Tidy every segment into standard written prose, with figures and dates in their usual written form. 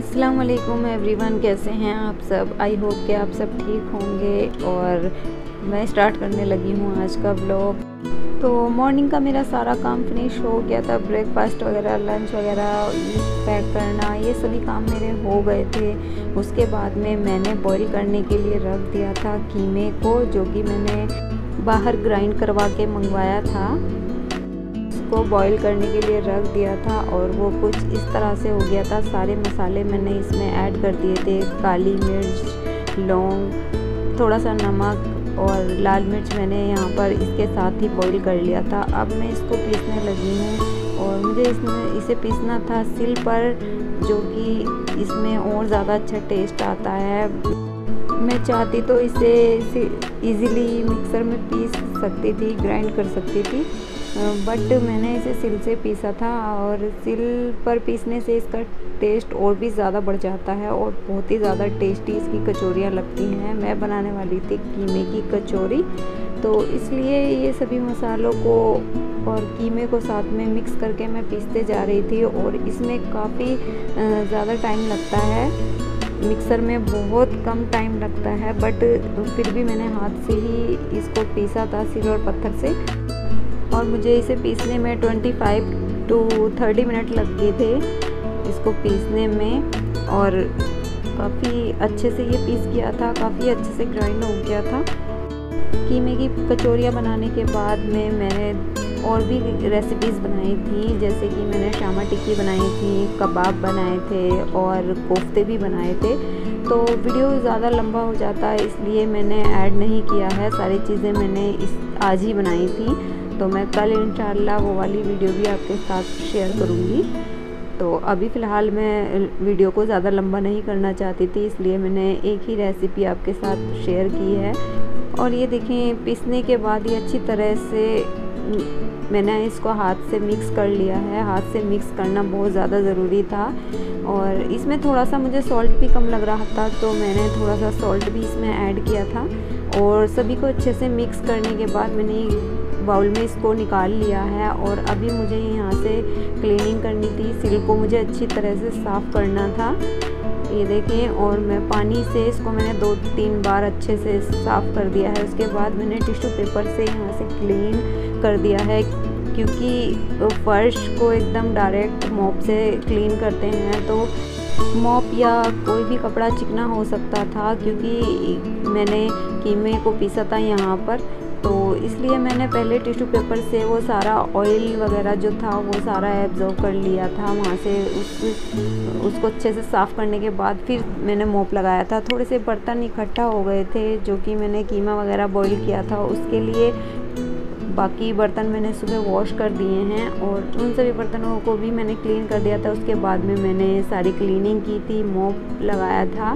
अस्सलाम वालेकुम एवरीवन, कैसे हैं आप सब। आई होप कि आप सब ठीक होंगे। और मैं स्टार्ट करने लगी हूँ आज का ब्लॉग। तो मॉर्निंग का मेरा सारा काम फिनिश हो गया था। ब्रेकफास्ट वगैरह, लंच वगैरह पैक करना, ये सभी काम मेरे हो गए थे। उसके बाद में मैंने बॉईल करने के लिए रख दिया था कीमे को, जो कि मैंने बाहर ग्राइंड करवा के मंगवाया था। को बॉईल करने के लिए रख दिया था और वो कुछ इस तरह से हो गया था। सारे मसाले मैंने इसमें ऐड कर दिए थे, काली मिर्च, लौंग, थोड़ा सा नमक और लाल मिर्च मैंने यहाँ पर इसके साथ ही बॉईल कर लिया था। अब मैं इसको पीसने लगी हूँ और मुझे इसमें इसे पीसना था सिल पर, जो कि इसमें और ज़्यादा अच्छा टेस्ट आता है। मैं चाहती तो इसे ईज़िली मिक्सर में पीस सकती थी, ग्राइंड कर सकती थी, बट मैंने इसे सिल से पीसा था। और सिल पर पीसने से इसका टेस्ट और भी ज़्यादा बढ़ जाता है और बहुत ही ज़्यादा टेस्टी इसकी कचौरियाँ लगती हैं। मैं बनाने वाली थी कीमे की कचौरी, तो इसलिए ये सभी मसालों को और कीमे को साथ में मिक्स करके मैं पीसते जा रही थी। और इसमें काफ़ी ज़्यादा टाइम लगता है, मिक्सर में बहुत कम टाइम लगता है, बट फिर भी मैंने हाथ से ही इसको पीसा था सिल और पत्थर से। और मुझे इसे पीसने में 25 to 30 मिनट लग गए थे इसको पीसने में। और काफ़ी अच्छे से ये पीस गया था, काफ़ी अच्छे से ग्राइंड हो गया था। कीमे की कचौरियाँ बनाने के बाद में मैंने और भी रेसिपीज़ बनाई थी, जैसे कि मैंने शामा टिक्की बनाई थी, कबाब बनाए थे और कोफ्ते भी बनाए थे। तो वीडियो ज़्यादा लंबा हो जाता है, इसलिए मैंने ऐड नहीं किया है। सारी चीज़ें मैंने आज ही बनाई थी, तो मैं कल इंशाल्लाह वो वाली वीडियो भी आपके साथ शेयर करूँगी। तो अभी फ़िलहाल मैं वीडियो को ज़्यादा लंबा नहीं करना चाहती थी, इसलिए मैंने एक ही रेसिपी आपके साथ शेयर की है। और ये देखें, पीसने के बाद ये अच्छी तरह से मैंने इसको हाथ से मिक्स कर लिया है। हाथ से मिक्स करना बहुत ज़्यादा ज़रूरी था। और इसमें थोड़ा सा मुझे सॉल्ट भी कम लग रहा था, तो मैंने थोड़ा सा सॉल्ट भी इसमें ऐड किया था। और सभी को अच्छे से मिक्स करने के बाद मैंने बाउल में इसको निकाल लिया है। और अभी मुझे यहाँ से क्लीनिंग करनी थी, सिल को मुझे अच्छी तरह से साफ़ करना था, ये देखें। और मैं पानी से इसको मैंने 2-3 बार अच्छे से साफ़ कर दिया है। उसके बाद मैंने टिश्यू पेपर से यहाँ से क्लीन कर दिया है, क्योंकि फर्श को एकदम डायरेक्ट मॉप से क्लीन करते हैं, तो मॉप या कोई भी कपड़ा चिकना हो सकता था। क्योंकि मैंने कीमे को पीसा था यहाँ पर, तो इसलिए मैंने पहले टिश्यू पेपर से वो सारा ऑयल वगैरह जो था वो सारा एब्जॉर्ब कर लिया था वहाँ से। उसको अच्छे से साफ़ करने के बाद फिर मैंने मोप लगाया था। थोड़े से बर्तन इकट्ठा हो गए थे, जो कि मैंने कीमा वगैरह बॉईल किया था उसके लिए। बाकी बर्तन मैंने सुबह वॉश कर दिए हैं और उन सभी बर्तनों को भी मैंने क्लीन कर दिया था। उसके बाद में मैंने सारी क्लीनिंग की थी, मोप लगाया था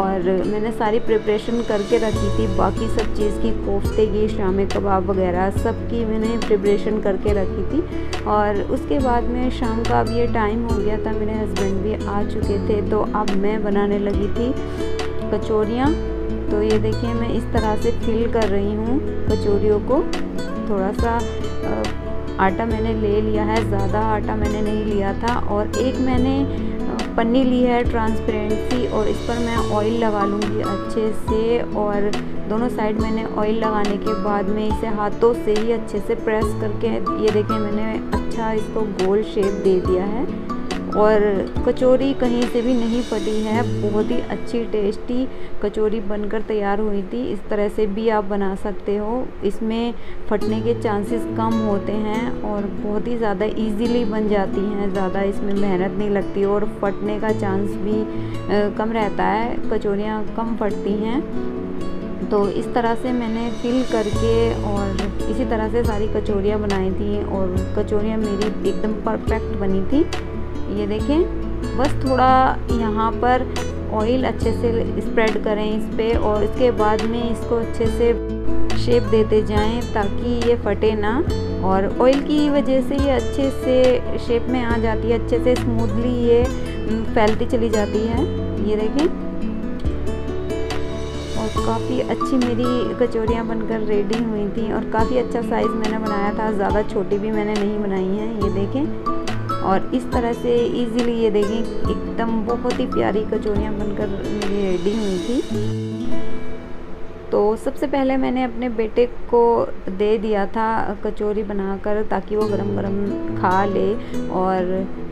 और मैंने सारी प्रिपरेशन करके रखी थी। बाकी सब चीज़ की, कोफ्ते की, शामे कबाब वगैरह सब की मैंने प्रिपरेशन करके रखी थी। और उसके बाद में शाम का अब ये टाइम हो गया था, मेरे हस्बैंड भी आ चुके थे, तो अब मैं बनाने लगी थी कचौरियाँ। तो ये देखिए, मैं इस तरह से फिल कर रही हूँ कचौरियों को। थोड़ा सा आटा मैंने ले लिया है, ज़्यादा आटा मैंने नहीं लिया था। और एक मैंने पन्नी ली है ट्रांसपेरेंट सी, और इस पर मैं ऑयल लगा लूँगी अच्छे से। और दोनों साइड मैंने ऑयल लगाने के बाद में इसे हाथों से ही अच्छे से प्रेस करके, ये देखें, मैंने अच्छा इसको गोल शेप दे दिया है। और कचौरी कहीं से भी नहीं फटी है, बहुत ही अच्छी टेस्टी कचौरी बनकर तैयार हुई थी। इस तरह से भी आप बना सकते हो, इसमें फटने के चांसेस कम होते हैं और बहुत ही ज़्यादा इजीली बन जाती हैं। ज़्यादा इसमें मेहनत नहीं लगती और फटने का चांस भी कम रहता है, कचौरियाँ कम फटती हैं। तो इस तरह से मैंने फिल करके और इसी तरह से सारी कचौरियाँ बनाई थी और कचौरियाँ मेरी एकदम परफेक्ट बनी थी, ये देखें। बस थोड़ा यहाँ पर ऑयल अच्छे से स्प्रेड करें इस पर और इसके बाद में इसको अच्छे से शेप देते जाएं ताकि ये फटे ना। और ऑयल की वजह से ये अच्छे से शेप में आ जाती है, अच्छे से स्मूथली ये फैलती चली जाती है, ये देखें। और काफ़ी अच्छी मेरी कचौरियाँ बनकर रेडी हुई थी और काफ़ी अच्छा साइज़ मैंने बनाया था, ज़्यादा छोटी भी मैंने नहीं बनाई है, ये देखें। और इस तरह से इजीली ये देखें एकदम बहुत ही प्यारी कचौरियाँ बनकर रेडी हुई थी। तो सबसे पहले मैंने अपने बेटे को दे दिया था कचौरी बनाकर ताकि वो गरम गरम खा ले, और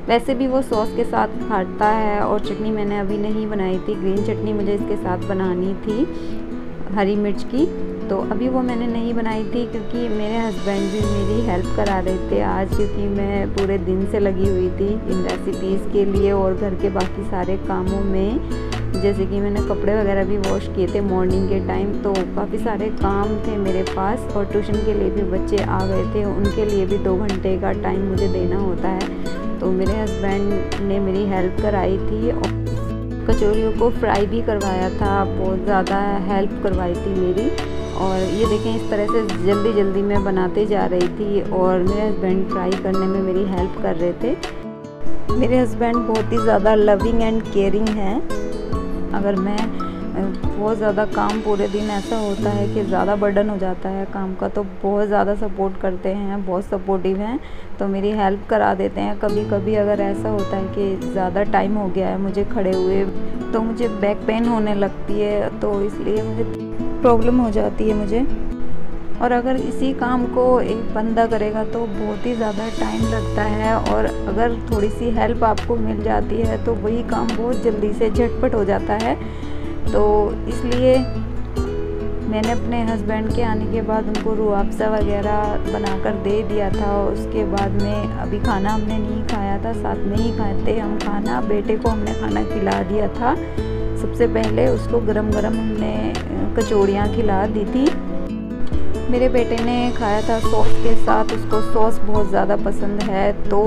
वैसे भी वो सॉस के साथ खाता है। और चटनी मैंने अभी नहीं बनाई थी, ग्रीन चटनी मुझे इसके साथ बनानी थी हरी मिर्च की, तो अभी वो मैंने नहीं बनाई थी क्योंकि मेरे हस्बैंड भी मेरी हेल्प करा रहे थे आज, क्योंकि मैं पूरे दिन से लगी हुई थी इन रेसिपीज़ के लिए और घर के बाकी सारे कामों में। जैसे कि मैंने कपड़े वगैरह भी वॉश किए थे मॉर्निंग के टाइम, तो काफ़ी सारे काम थे मेरे पास, और ट्यूशन के लिए भी बच्चे आ गए थे, उनके लिए भी 2 घंटे का टाइम मुझे देना होता है। तो मेरे हस्बैंड ने मेरी हेल्प कराई थी और कचौरियों को फ्राई भी करवाया था, बहुत ज़्यादा हेल्प करवाई थी मेरी। और ये देखें इस तरह से जल्दी जल्दी मैं बनाते जा रही थी और मेरे हस्बैंड फ्राई करने में मेरी हेल्प कर रहे थे। मेरे हस्बैंड बहुत ही ज़्यादा लविंग एंड केयरिंग हैं। अगर मैं बहुत ज़्यादा काम पूरे दिन ऐसा होता है कि ज़्यादा बर्डन हो जाता है काम का, तो बहुत ज़्यादा सपोर्ट करते हैं, बहुत सपोर्टिव हैं, तो मेरी हेल्प करा देते हैं। कभी कभी अगर ऐसा होता है कि ज़्यादा टाइम हो गया है मुझे खड़े हुए, तो मुझे बैक पेन होने लगती है, तो इसलिए मुझे प्रॉब्लम हो जाती है मुझे। और अगर इसी काम को एक बंदा करेगा तो बहुत ही ज़्यादा टाइम लगता है, और अगर थोड़ी सी हेल्प आपको मिल जाती है तो वही काम बहुत जल्दी से झटपट हो जाता है। तो इसलिए मैंने अपने हस्बैंड के आने के बाद उनको रूअफ़ज़ा वगैरह बनाकर दे दिया था, और उसके बाद में अभी खाना हमने नहीं खाया था, साथ में ही खाते हम खाना, बेटे को हमने खाना खिला दिया था। सबसे पहले उसको गरम गरम हमने कचौड़ियाँ खिला दी थी। मेरे बेटे ने खाया था सॉस के साथ, उसको सॉस बहुत ज़्यादा पसंद है। तो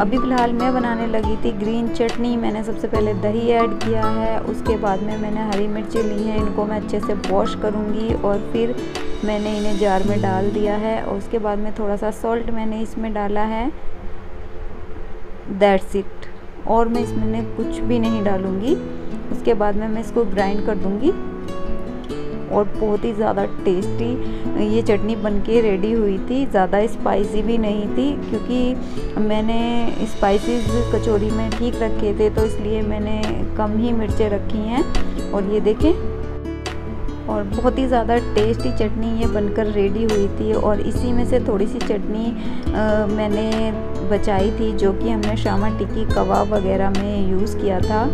अभी फ़िलहाल मैं बनाने लगी थी ग्रीन चटनी। मैंने सबसे पहले दही ऐड किया है, उसके बाद में मैंने हरी मिर्ची ली हैं, इनको मैं अच्छे से वॉश करूँगी और फिर मैंने इन्हें जार में डाल दिया है, और उसके बाद में थोड़ा सा सॉल्ट मैंने इसमें डाला है। दैट्स इट, और मैं इसमें कुछ भी नहीं डालूँगी। उसके बाद में मैं इसको ग्राइंड कर दूँगी और बहुत ही ज़्यादा टेस्टी ये चटनी बनके रेडी हुई थी। ज़्यादा स्पाइसी भी नहीं थी क्योंकि मैंने स्पाइसेस कचौरी में ठीक रखे थे, तो इसलिए मैंने कम ही मिर्चें रखी हैं। और ये देखें, और बहुत ही ज़्यादा टेस्टी चटनी ये बनकर रेडी हुई थी। और इसी में से थोड़ी सी चटनी मैंने बचाई थी जो कि हमने शामा टिक्की कबाब वगैरह में यूज़ किया था,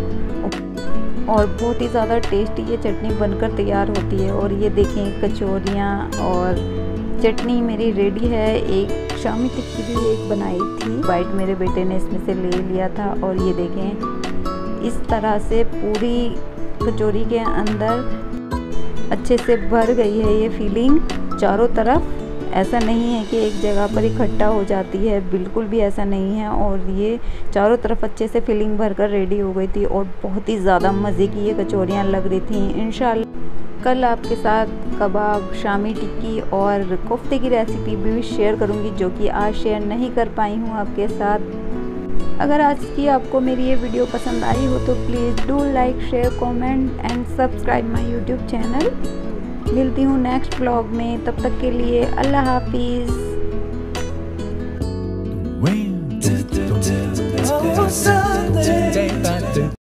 और बहुत ही ज़्यादा टेस्टी ये चटनी बनकर तैयार होती है। और ये देखें कचौरियाँ और चटनी मेरी रेडी है। एक शामी टिक्की भी एक बनाई थी, बाइट मेरे बेटे ने इसमें से ले लिया था। और ये देखें इस तरह से पूरी कचौरी के अंदर अच्छे से भर गई है ये फीलिंग चारों तरफ। ऐसा नहीं है कि एक जगह पर इकट्ठा हो जाती है, बिल्कुल भी ऐसा नहीं है। और ये चारों तरफ अच्छे से फिलिंग भरकर रेडी हो गई थी और बहुत ही ज़्यादा मज़े की ये कचौरियाँ लग रही थी। इंशाल्लाह कल आपके साथ कबाब, शामी टिक्की और कोफ्ते की रेसिपी भी शेयर करूँगी जो कि आज शेयर नहीं कर पाई हूँ आपके साथ। अगर आज की आपको मेरी ये वीडियो पसंद आई हो तो please do like, share, comment and subscribe my YouTube channel. मिलती हूँ नेक्स्ट ब्लॉग में, तब तक के लिए अल्लाह हाफिज़।